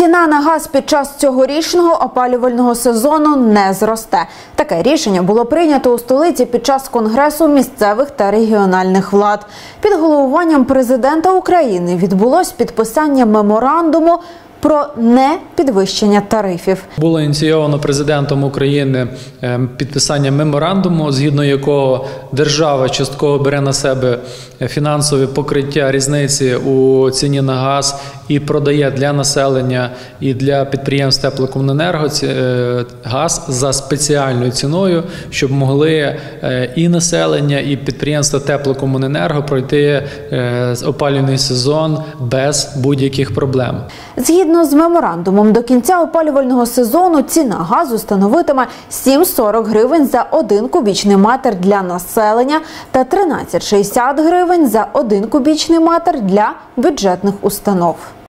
Ціна на газ під час цьогорічного опалювального сезону не зросте. Таке рішення було прийнято у столиці під час Конгресу місцевих та регіональних влад. Під головуванням президента України відбулось підписання меморандуму про непідвищення тарифів. Було ініційовано президентом України підписання меморандуму, згідно якого держава частково бере на себе фінансове покриття різниці у ціні на газ і продає для населення і для підприємств Теплокомуненерго газ за спеціальною ціною, щоб могли і населення, і підприємства Теплокомуненерго пройти опалювальний сезон без будь-яких проблем. Згідно з меморандумом, до кінця опалювального сезону ціна газу становитиме 7,40 гривень за 1 кубічний метр для населення та 13,60 гривень за 1 кубічний метр для бюджетних установ.